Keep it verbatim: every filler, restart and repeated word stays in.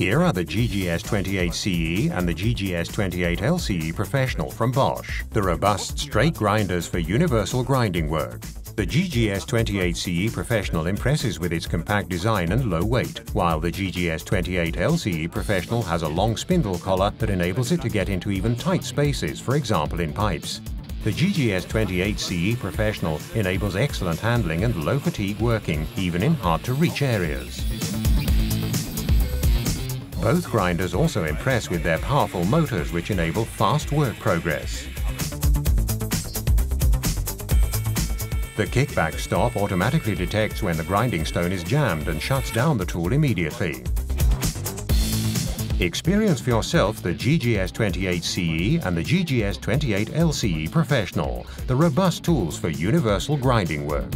Here are the G G S twenty-eight C E and the G G S twenty-eight L C E Professional from Bosch, the robust straight grinders for universal grinding work. The G G S twenty-eight C E Professional impresses with its compact design and low weight, while the G G S twenty-eight L C E Professional has a long spindle collar that enables it to get into even tight spaces, for example in pipes. The G G S twenty-eight C E Professional enables excellent handling and low fatigue working, even in hard-to-reach areas. Both grinders also impress with their powerful motors, which enable fast work progress. The kickback stop automatically detects when the grinding stone is jammed and shuts down the tool immediately. Experience for yourself the G G S twenty-eight C E and the G G S twenty-eight L C E Professional, the robust tools for universal grinding work.